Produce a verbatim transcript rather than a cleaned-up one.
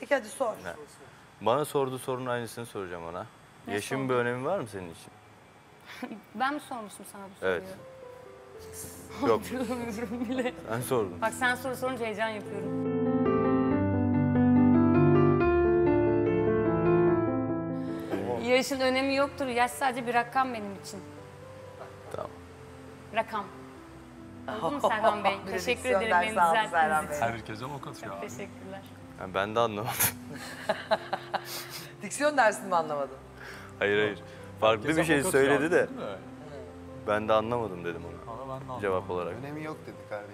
Peki hadi sor. Ha. Bana sorduğu sorunun aynısını soracağım ona. Ne Yaşın sordun? Bir önemi var mı senin için? Ben mi sormuşum sana bu soruyu? Evet. Yok. Hatırlamıyorum bile. Ben sordum. Bak sen soru sorunca heyecan yapıyorum. Yaşın önemi yoktur. Yaş sadece bir rakam benim için. Tamam. Rakam. Oldu mu Serhan Bey? Teşekkür ederim beni düzelttiğiniz için. Herkese mi katıyor abi? Teşekkürler. Yani ben de anlamadım. Diksiyon dersini mi anlamadın? Hayır hayır. Farklı herkese bir şey söyledi de. Ben de anlamadım dedim ona. Ama ben de anlamadım. Cevap olarak. Önemi yok dedik abi.